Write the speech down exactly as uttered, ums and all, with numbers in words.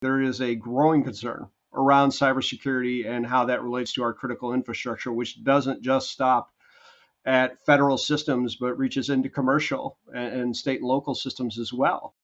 there is a growing concern around cybersecurity and how that relates to our critical infrastructure, which doesn't just stop at federal systems, but reaches into commercial and, and state and local systems as well.